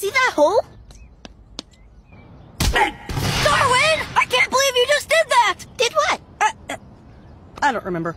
See that hole? Darwin! I can't believe you just did that! Did what? I don't remember.